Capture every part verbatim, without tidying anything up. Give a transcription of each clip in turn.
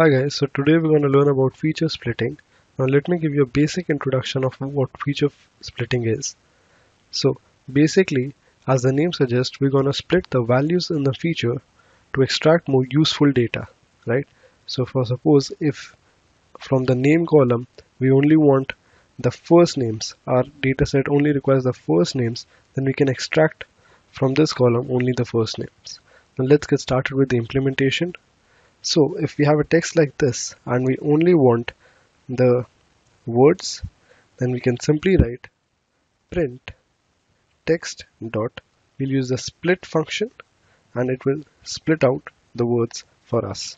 Hi guys, so today we're going to learn about feature splitting. Now let me give you a basic introduction of what feature splitting is. So basically, as the name suggests, we're going to split the values in the feature to extract more useful data, right? So for suppose if from the name column, we only want the first names, our data set only requires the first names, then we can extract from this column only the first names. Now let's get started with the implementation. So if we have a text like this and we only want the words, then we can simply write print text dot. We'll use the split function and it will split out the words for us.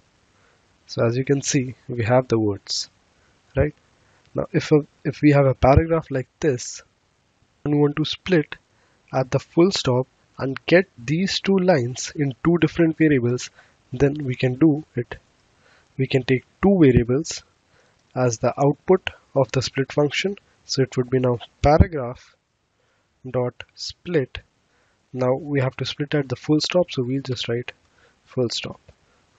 So as you can see, we have the words, right? Now if, a, if we have a paragraph like this and we want to split at the full stop and get these two lines in two different variables, then we can do it. We can take two variables as the output of the split function. So it would be now paragraph dot split. Now we have to split at the full stop, so we'll just write full stop.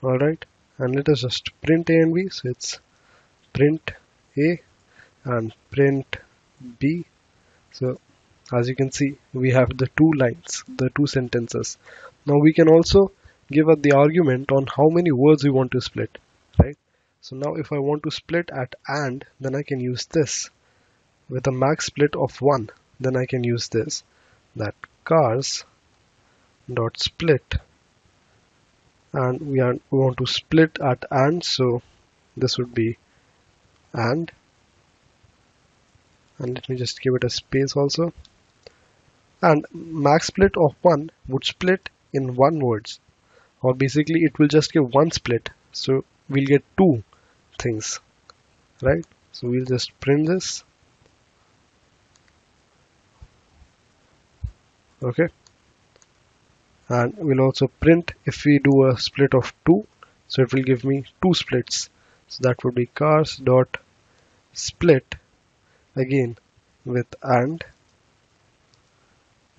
All right, and let us just print A and B. So it's print A and print B. So as you can see, we have the two lines, the two sentences. Now we can also give us the argument on how many words we want to split, right? So now if I want to split at and, then I can use this. With a max split of one, then I can use this, that cars dot split. And we, are, we want to split at and, so this would be and. And let me just give it a space also. And max split of one would split in one words. Or basically it will just give one split, so we'll get two things, right? So we'll just print this. Okay, and we'll also print if we do a split of two, so it will give me two splits. So that would be cars dot split again with and,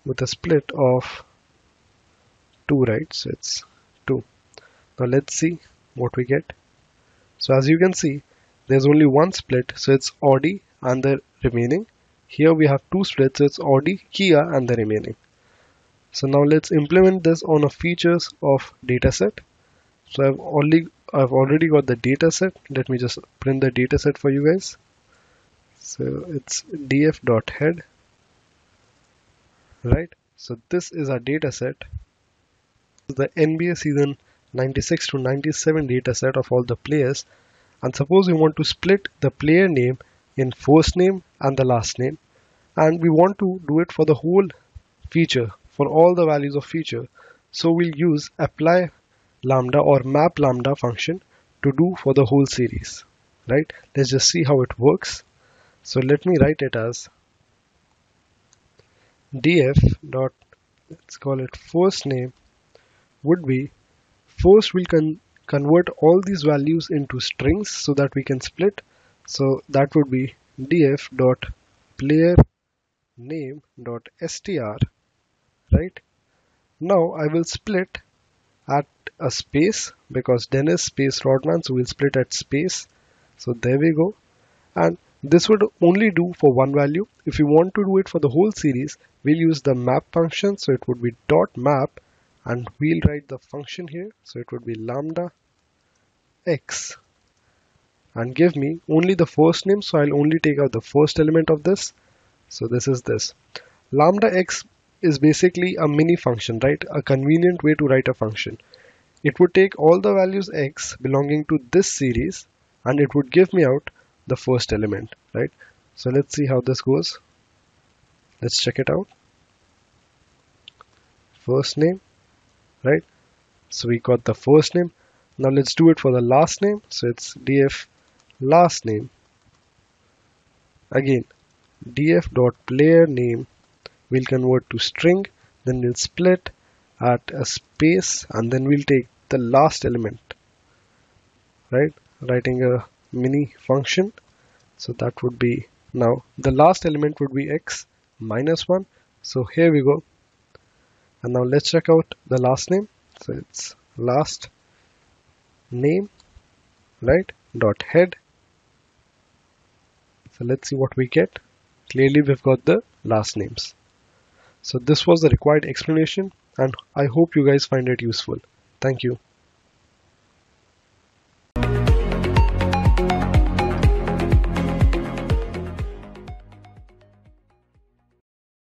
with a split of two, right? So it's two. Now let's see what we get. So as you can see, there's only one split, so it's Audi and the remaining. Here we have two splits, so it's Audi, Kia and the remaining. So now let's implement this on a features of dataset. So I've already I've already got the dataset. Let me just print the dataset for you guys. So it's df.head, right? So this is our dataset. The N B A season ninety-six to ninety-seven data set of all the players, and suppose we want to split the player name in first name and the last name, and we want to do it for the whole feature, for all the values of feature. So we'll use apply lambda or map lambda function to do for the whole series, right? Let's just see how it works. So let me write it as df dot, let's call it first name, would be first we'll con convert all these values into strings so that we can split. So that would be df dot player name dot str, right? Now I will split at a space because Dennis space Rodman, so we'll split at space. So there we go, and this would only do for one value. If you want to do it for the whole series, we'll use the map function, so it would be dot map. And we'll write the function here, so it would be lambda x, and give me only the first name, so I'll only take out the first element of this. So this is this. Lambda x is basically a mini function, right? A convenient way to write a function. It would take all the values x belonging to this series and it would give me out the first element, right? So let's see how this goes. Let's check it out. First name, right? So we got the first name. Now let's do it for the last name. So it's df last name, again df dot player name, we'll convert to string, then we'll split at a space, and then we'll take the last element, right? Writing a mini function, so that would be, now the last element would be x minus one. So here we go. And now let's check out the last name. So it's last name, right, dot head. So let's see what we get. Clearly we've got the last names. So this was the required explanation, and I hope you guys find it useful. Thank you.